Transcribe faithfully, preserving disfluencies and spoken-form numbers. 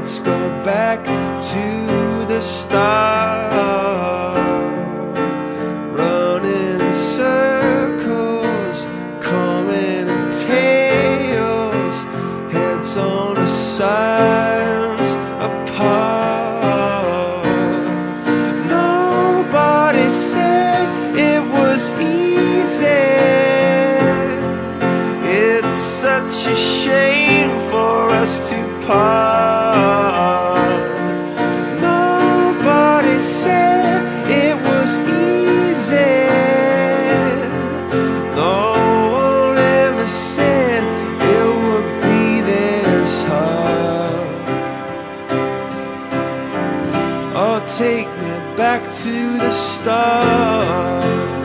Let's go back to the start. Running in circles, coming in tails, heads on the sides apart. Nobody said it was easy. It's such a shame for us to part. Nobody said it was easy. No one ever said it would be this hard. Oh, take me back to the start.